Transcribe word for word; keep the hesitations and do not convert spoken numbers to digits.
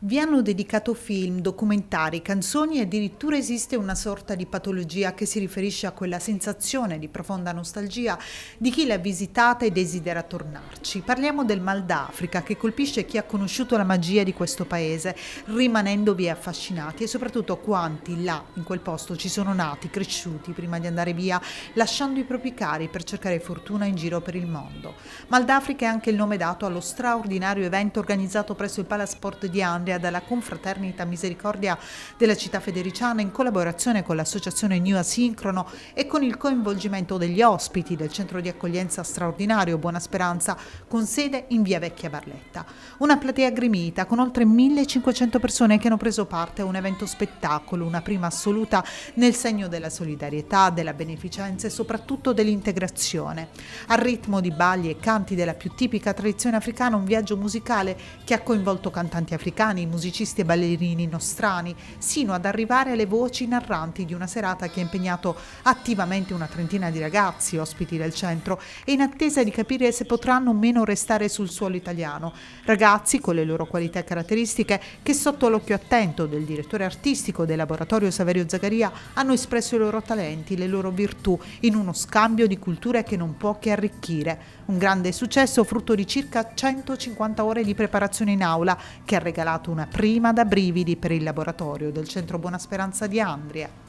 Vi hanno dedicato film, documentari, canzoni e addirittura esiste una sorta di patologia che si riferisce a quella sensazione di profonda nostalgia di chi l'ha visitata e desidera tornarci. Parliamo del Mal d'Africa che colpisce chi ha conosciuto la magia di questo paese, rimanendovi affascinati e soprattutto quanti là in quel posto ci sono nati, cresciuti prima di andare via, lasciando i propri cari per cercare fortuna in giro per il mondo. Mal d'Africa è anche il nome dato allo straordinario evento organizzato presso il Palasport di Andria dalla confraternita misericordia della città federiciana in collaborazione con l'associazione New Asincrono e con il coinvolgimento degli ospiti del centro di accoglienza straordinario Buona Speranza con sede in Via Vecchia Barletta. Una platea gremita con oltre millecinquecento persone che hanno preso parte a un evento spettacolo, una prima assoluta nel segno della solidarietà, della beneficenza e soprattutto dell'integrazione. Al ritmo di balli e canti della più tipica tradizione africana, un viaggio musicale che ha coinvolto cantanti africani, musicisti e ballerini nostrani, sino ad arrivare alle voci narranti di una serata che ha impegnato attivamente una trentina di ragazzi, ospiti del centro, e in attesa di capire se potranno o meno restare sul suolo italiano. Ragazzi con le loro qualità e caratteristiche che, sotto l'occhio attento del direttore artistico del laboratorio Saverio Zagaria, hanno espresso i loro talenti, le loro virtù, in uno scambio di culture che non può che arricchire. Un grande successo frutto di circa centocinquanta ore di preparazione in aula che ha regalato una prima da brividi per il laboratorio del centro Buona Speranza di Andria.